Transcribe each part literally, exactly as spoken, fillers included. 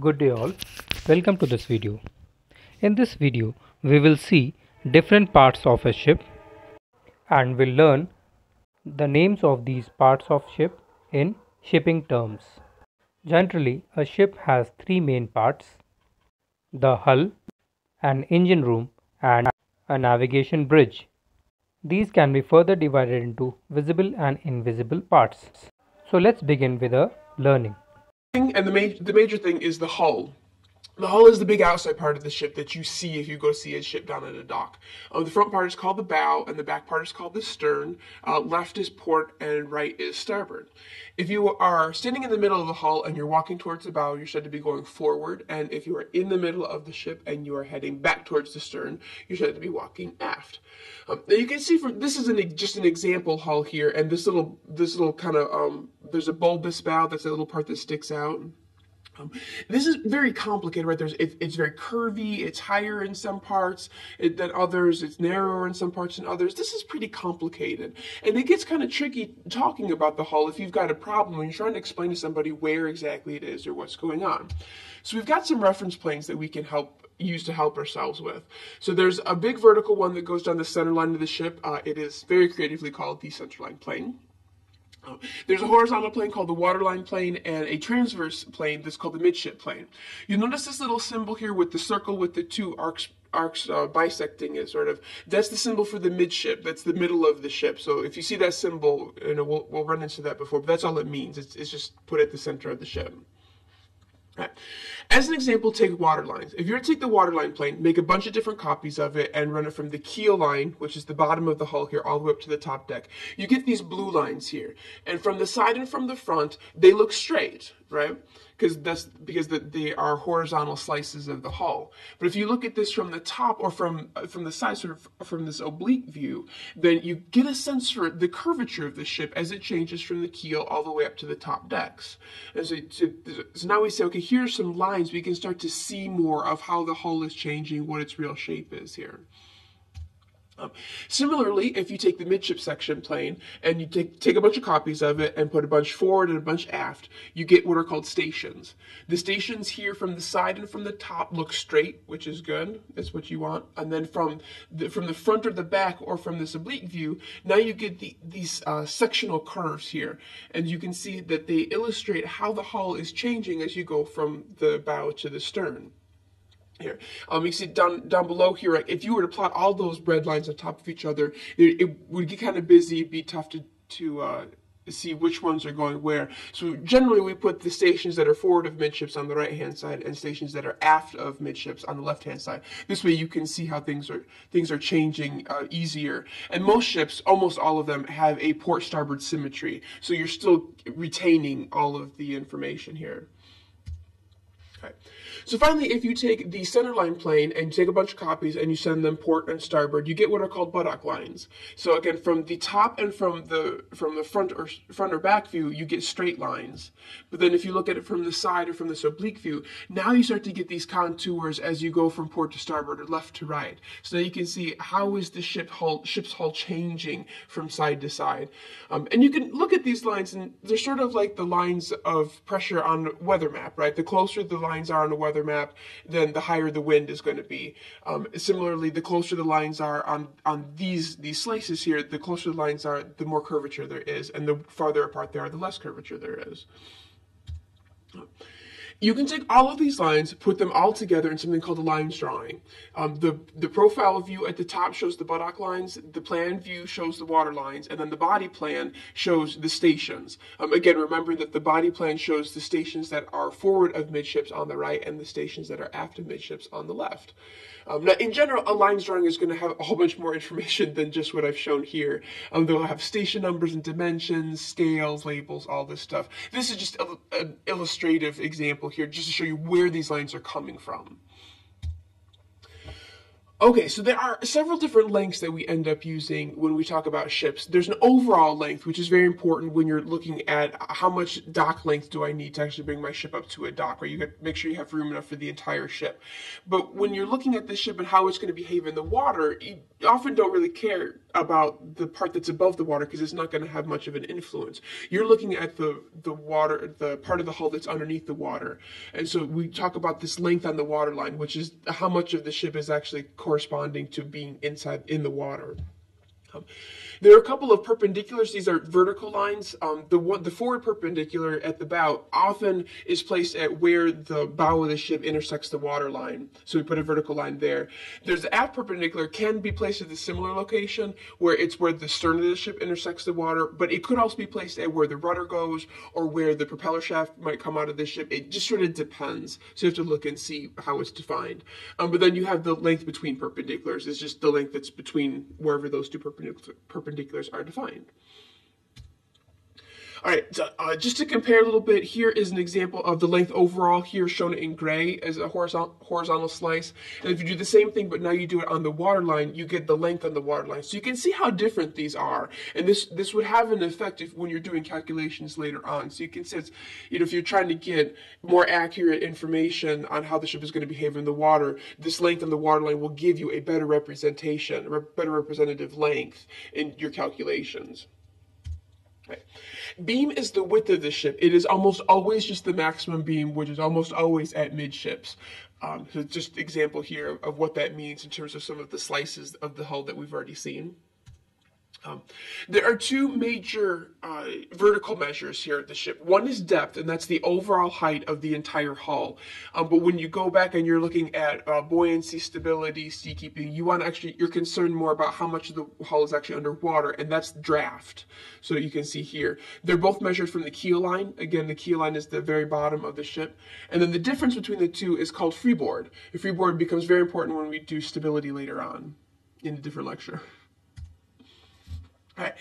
Good day all, welcome to this video. In this video we will see different parts of a ship and we'll learn the names of these parts of ship in shipping terms. Generally a ship has three main parts: the hull, an engine room and a navigation bridge. These can be further divided into visible and invisible parts. So let's begin with a learning. And the major, the major thing is the hull. The hull is the big outside part of the ship that you see if you go see a ship down at a dock. Uh, the front part is called the bow, and the back part is called the stern. Uh, left is port, and right is starboard. If you are standing in the middle of the hull and you're walking towards the bow, you're said to be going forward. And if you are in the middle of the ship and you are heading back towards the stern, you're said to be walking aft. Um, now you can see from this is an, just an example hull here, and this little this little kind of um, there's a bulbous bow. That's a little part that sticks out. Um, this is very complicated, right? There's, it, it's very curvy, it's higher in some parts it, than others, it's narrower in some parts than others. This is pretty complicated. And it gets kind of tricky talking about the hull if you've got a problem and you're trying to explain to somebody where exactly it is or what's going on. So we've got some reference planes that we can help used to help ourselves with. So there's a big vertical one that goes down the center line of the ship. Uh, it is very creatively called the centerline plane. Um, there's a horizontal plane called the waterline plane and a transverse plane that's called the midship plane. You'll notice this little symbol here with the circle with the two arcs arcs uh, bisecting it, sort of. That's the symbol for the midship. That's the middle of the ship. So if you see that symbol, you know, we'll, we'll run into that before, but that's all it means. It's, it's just put at the center of the ship. Right. As an example, take water lines. If you were to take the waterline plane, make a bunch of different copies of it and run it from the keel line, which is the bottom of the hull here, all the way up to the top deck, you get these blue lines here. And from the side and from the front, they look straight, right? Because that's because the, they are horizontal slices of the hull. But if you look at this from the top or from uh, from the side, sort of from this oblique view, then you get a sense for the curvature of the ship as it changes from the keel all the way up to the top decks. And so, so, so now we say, okay, here's some lines. We can start to see more of how the hull is changing, what its real shape is here. Um, similarly, if you take the midship section plane and you take, take a bunch of copies of it and put a bunch forward and a bunch aft, you get what are called stations. The stations here from the side and from the top look straight, which is good. That's what you want. And then from the, from the front or the back or from this oblique view, now you get the, these uh, sectional curves here. And you can see that they illustrate how the hull is changing as you go from the bow to the stern. Here, um, you see down down below here. Right, if you were to plot all those red lines on top of each other, it, it would get kind of busy. It'd be tough to to uh, see which ones are going where. So generally, we put the stations that are forward of midships on the right hand side and stations that are aft of midships on the left hand side. This way, you can see how things are things are changing uh, easier. And most ships, almost all of them, have a port starboard symmetry. So you're still retaining all of the information here. Right. So finally, if you take the centerline plane and you take a bunch of copies and you send them port and starboard, you get what are called buttock lines. So again, from the top and from the from the front or front or back view, you get straight lines. But then if you look at it from the side or from this oblique view, now you start to get these contours as you go from port to starboard or left to right. So now you can see how is the ship hull ship's hull changing from side to side. Um, and you can look at these lines, and they're sort of like the lines of pressure on a weather map, right? The closer the line lines are on a weather map, then the higher the wind is going to be. Um, similarly, the closer the lines are on, on these, these slices here, the closer the lines are, the more curvature there is, and the farther apart they are, the less curvature there is. You can take all of these lines, put them all together in something called a lines drawing. Um, the, the profile view at the top shows the buttock lines, the plan view shows the water lines, and then the body plan shows the stations. Um, again, remember that the body plan shows the stations that are forward of midships on the right and the stations that are aft of midships on the left. Um, now, in general, a lines drawing is going to have a whole bunch more information than just what I've shown here. Um, they'll have station numbers and dimensions, scales, labels, all this stuff. This is just a, an illustrative example here just to show you where these lines are coming from. Okay, so there are several different lengths that we end up using when we talk about ships. There's an overall length, which is very important when you're looking at how much dock length do I need to actually bring my ship up to a dock, right? You got to make sure you have room enough for the entire ship. But when you're looking at the ship and how it's going to behave in the water, you often don't really care about the part that's above the water because it's not going to have much of an influence. You're looking at the the water, the part of the hull that's underneath the water. And so we talk about this length on the water line, which is how much of the ship is actually corresponding to being inside in the water. Um, there are a couple of perpendiculars. These are vertical lines. Um, the one, the forward perpendicular at the bow often is placed at where the bow of the ship intersects the water line. So we put a vertical line there. There's the aft perpendicular, can be placed at a similar location where it's where the stern of the ship intersects the water, but it could also be placed at where the rudder goes or where the propeller shaft might come out of the ship. It just sort of depends. So you have to look and see how it's defined. Um, but then you have the length between perpendiculars. It's just the length that's between wherever those two perpendiculars perpendiculars are defined. All right, so, uh, just to compare a little bit, here is an example of the length overall here shown in gray as a horizontal, horizontal slice. And if you do the same thing, but now you do it on the water line, you get the length on the water line. So you can see how different these are. And this this would have an effect if, when you're doing calculations later on. So you can see, it's, you know, if you're trying to get more accurate information on how the ship is going to behave in the water, this length on the water line will give you a better representation, a better representative length in your calculations. Right. Beam is the width of the ship. It is almost always just the maximum beam, which is almost always at midships. Um, so just example here of, of what that means in terms of some of the slices of the hull that we've already seen. Um, there are two major uh, vertical measures here at the ship. One is depth, and that's the overall height of the entire hull. Um, but when you go back and you're looking at uh, buoyancy, stability, seakeeping, you want to actually, you're concerned more about how much of the hull is actually underwater, and that's draft. So you can see here, they're both measured from the keel line. Again, the keel line is the very bottom of the ship. And then the difference between the two is called freeboard. The freeboard becomes very important when we do stability later on in a different lecture. All right,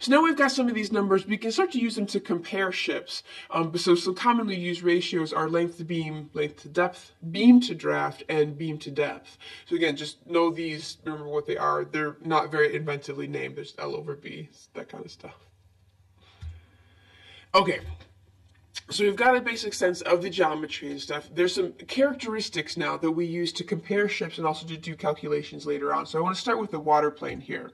so now we've got some of these numbers. We can start to use them to compare ships. Um, so some commonly used ratios are length to beam, length to depth, beam to draft, and beam to depth. So again, just know these, remember what they are. They're not very inventively named. There's L over B, that kind of stuff. Okay. So we've got a basic sense of the geometry and stuff. There's some characteristics now that we use to compare ships and also to do calculations later on. So I want to start with the water plane here.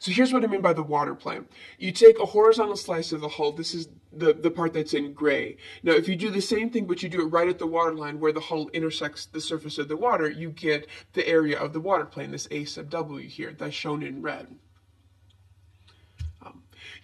So here's what I mean by the water plane. You take a horizontal slice of the hull. This is the, the part that's in gray. Now, if you do the same thing, but you do it right at the water line where the hull intersects the surface of the water, you get the area of the water plane, this A sub W here, that's shown in red.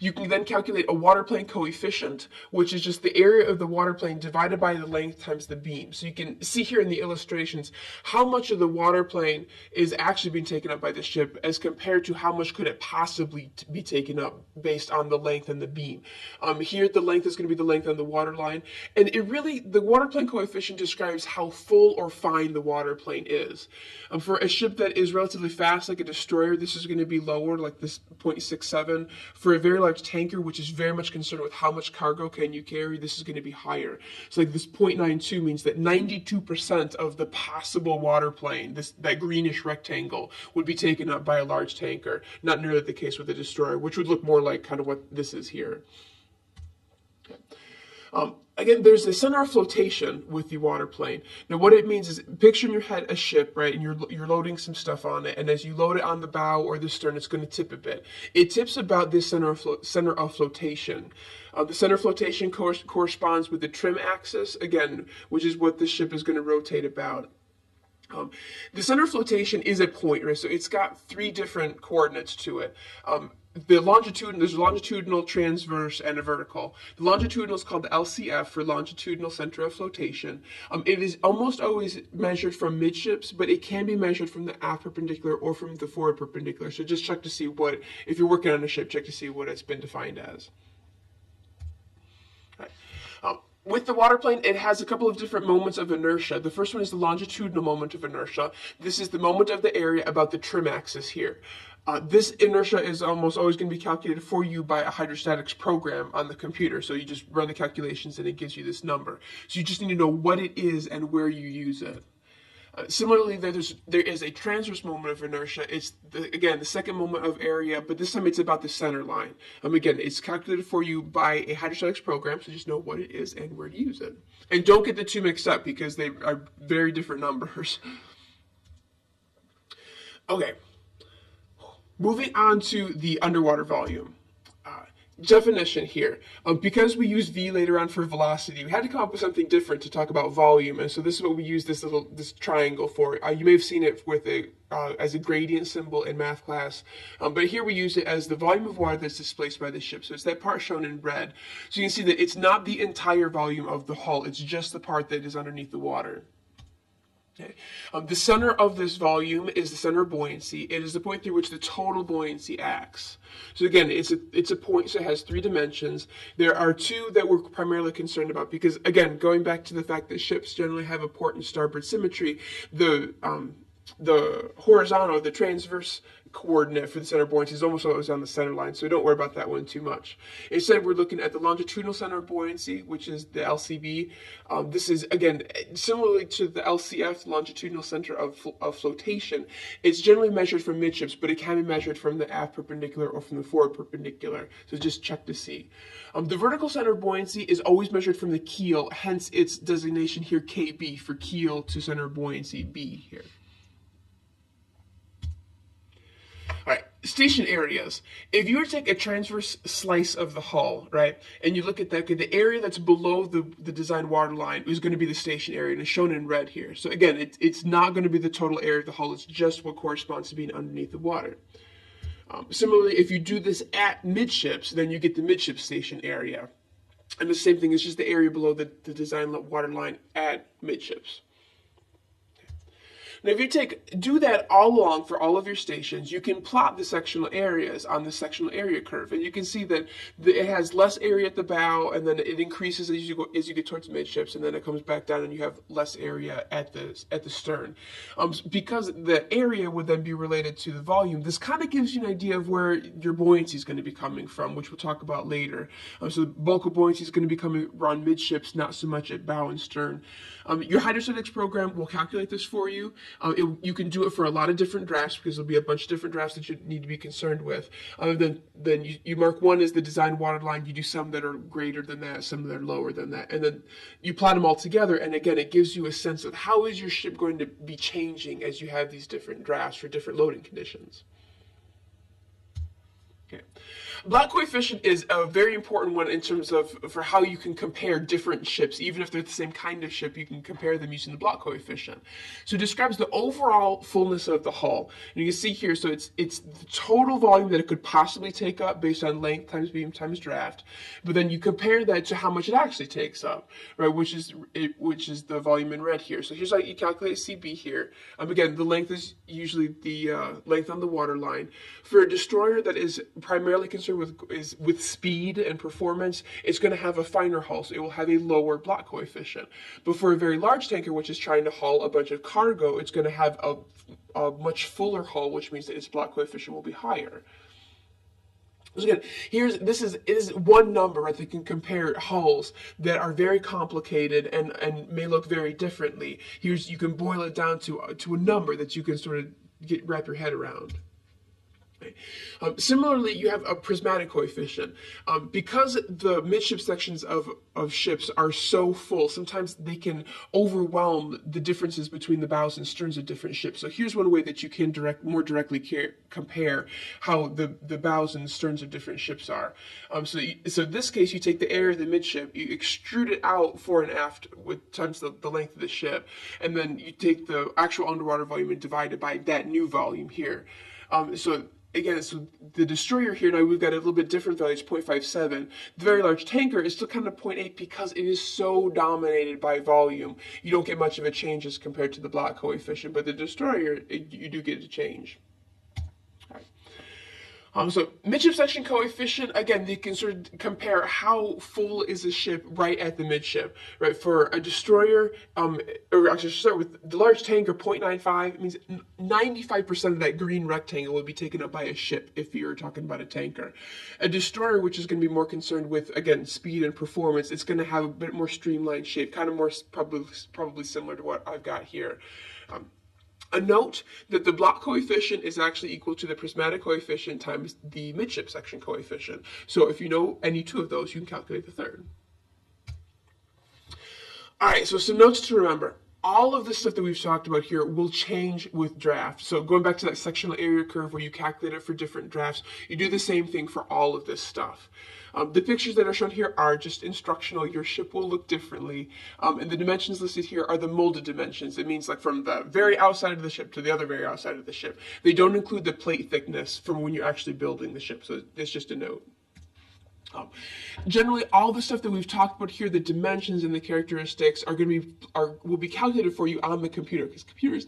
You can then calculate a water plane coefficient, which is just the area of the water plane divided by the length times the beam. So you can see here in the illustrations how much of the water plane is actually being taken up by the ship as compared to how much could it possibly be taken up based on the length and the beam. Um, here, the length is going to be the length on the water line. And it really, the water plane coefficient describes how full or fine the water plane is. Um, for a ship that is relatively fast, like a destroyer, this is going to be lower, like this zero point six seven. For a very large tanker, which is very much concerned with how much cargo can you carry, this is going to be higher. So like this zero point nine two means that ninety-two percent of the possible water plane, this, that greenish rectangle, would be taken up by a large tanker. Not nearly the case with a destroyer, which would look more like kind of what this is here. Okay. Um, again, there's the center of flotation with the water plane. Now, what it means is, picture in your head a ship, right, and you're, you're loading some stuff on it, and as you load it on the bow or the stern, it's going to tip a bit. It tips about this center of, flo center of flotation. Uh, the center of flotation cor corresponds with the trim axis, again, which is what the ship is going to rotate about. Um, the center of flotation is a point, right, so it's got three different coordinates to it. Um, The longitudinal, there's a longitudinal, transverse, and a vertical. The longitudinal is called the L C F, for longitudinal center of flotation. Um, it is almost always measured from midships, but it can be measured from the aft perpendicular or from the forward perpendicular. So just check to see what, if you're working on a ship, check to see what it's been defined as. All right. Um, With the water plane, it has a couple of different moments of inertia. The first one is the longitudinal moment of inertia. This is the moment of the area about the trim axis here. Uh, this inertia is almost always going to be calculated for you by a hydrostatics program on the computer. So you just run the calculations and it gives you this number. So you just need to know what it is and where you use it. Uh, similarly, there's, there is a transverse moment of inertia. It's, the, again, the second moment of area, but this time it's about the center line. Um, again, it's calculated for you by a hydrostatics program, so just know what it is and where to use it. And don't get the two mixed up because they are very different numbers. Okay. Moving on to the underwater volume. Uh, definition here. Um, because we used V later on for velocity, we had to come up with something different to talk about volume. And so this is what we use this little this triangle for. Uh, you may have seen it with a, uh, as a gradient symbol in math class. Um, but here we use it as the volume of water that's displaced by the ship. So it's that part shown in red. So you can see that it's not the entire volume of the hull. It's just the part that is underneath the water. Okay. Um, the center of this volume is the center of buoyancy. It is the point through which the total buoyancy acts. So again, it's a, it's a point that has three dimensions. There are two that we're primarily concerned about because, again, going back to the fact that ships generally have a port and starboard symmetry, the um, the horizontal, the transverse coordinate for the center of buoyancy is almost always on the center line, so don't worry about that one too much. Instead, we're looking at the longitudinal center of buoyancy, which is the L C B. Um, this is, again, similarly to the L C F, longitudinal center of, fl of flotation. It's generally measured from midships, but it can be measured from the aft perpendicular or from the forward perpendicular, so just check to see. Um, the vertical center of buoyancy is always measured from the keel, hence its designation here, K B, for keel to center of buoyancy, B here. Station areas. If you were to take a transverse slice of the hull, right, and you look at that, okay, the area that's below the, the design water line is going to be the station area, and it's shown in red here. So again, it, it's not going to be the total area of the hull, it's just what corresponds to being underneath the water. Um, similarly, if you do this at midships, then you get the midship station area. And the same thing is just the area below the, the design water line at midships. Now, if you take do that all along for all of your stations, you can plot the sectional areas on the sectional area curve, and you can see that the, it has less area at the bow, and then it increases as you go as you get towards midships, and then it comes back down, and you have less area at the at the stern. Um, because the area would then be related to the volume, this kind of gives you an idea of where your buoyancy is going to be coming from, which we'll talk about later. Um, so the bulk of buoyancy is going to be coming around midships, not so much at bow and stern. Um, your hydrostatics program will calculate this for you. Um, it, you can do it for a lot of different drafts because there'll be a bunch of different drafts that you need to be concerned with. Um, then then you, you mark one as the design water line. You do some that are greater than that, some that are lower than that. And then you plot them all together. And again, it gives you a sense of how is your ship going to be changing as you have these different drafts for different loading conditions. Okay. Black coefficient is a very important one in terms of for how you can compare different ships. Even if they're the same kind of ship, you can compare them using the Black coefficient. So it describes the overall fullness of the hull. And you can see here, so it's it's the total volume that it could possibly take up based on length times beam times draft. But then you compare that to how much it actually takes up, right? Which is it, which is the volume in red here. So here's how you calculate C B here. Um, again, the length is usually the uh, length on the water line. For a destroyer that is primarily concerned with is with speed and performance, it's going to have a finer hull, so it will have a lower Black coefficient. But for a very large tanker, which is trying to haul a bunch of cargo, it's going to have a, a much fuller hull, which means that its Black coefficient will be higher. So again, here's this is is one number, right, that can compare hulls that are very complicated and and may look very differently. Here's you can boil it down to uh, to a number that you can sort of get wrap your head around. Um, similarly, you have a prismatic coefficient. Um, because the midship sections of, of ships are so full, sometimes they can overwhelm the differences between the bows and sterns of different ships. So here's one way that you can direct more directly care, compare how the, the bows and sterns of different ships are. Um, so, you, so in this case, you take the area of the midship, you extrude it out fore and aft with times the, the length of the ship, and then you take the actual underwater volume and divide it by that new volume here. Um, so Again, so the destroyer here, now we've got a little bit different value, it's zero point five seven. The very large tanker is still kind of zero point eight because it is so dominated by volume. You don't get much of a change as compared to the Black coefficient, but the destroyer, it, you do get a change. Um, so midship section coefficient, again, you can sort of compare how full is a ship right at the midship, right? For a destroyer, um, or actually start with the large tanker, zero point nine five, it means ninety-five percent of that green rectangle would be taken up by a ship if you were talking about a tanker. A destroyer, which is going to be more concerned with, again, speed and performance, it's going to have a bit more streamlined shape, kind of more probably, probably similar to what I've got here. Um, A note that the Black coefficient is actually equal to the prismatic coefficient times the midship section coefficient. So if you know any two of those, you can calculate the third. All right, so some notes to remember. all of the stuff that we've talked about here will change with drafts. So going back to that sectional area curve where you calculate it for different drafts, you do the same thing for all of this stuff. Um, the pictures that are shown here are just instructional. Your ship will look differently. Um, and the dimensions listed here are the molded dimensions. It means like from the very outside of the ship to the other very outside of the ship. They don't include the plate thickness from when you're actually building the ship. So it's just a note. Um, generally, all the stuff that we've talked about here, the dimensions and the characteristics, are going to be are will be calculated for you on the computer, because computers,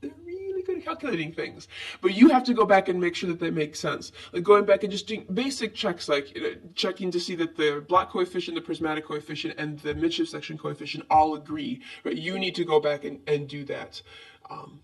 they're really good at calculating things. But you have to go back and make sure that they make sense. Like going back and just doing basic checks, like you know, checking to see that the block coefficient, the prismatic coefficient, and the midship section coefficient all agree. Right? You need to go back and, and do that. Um,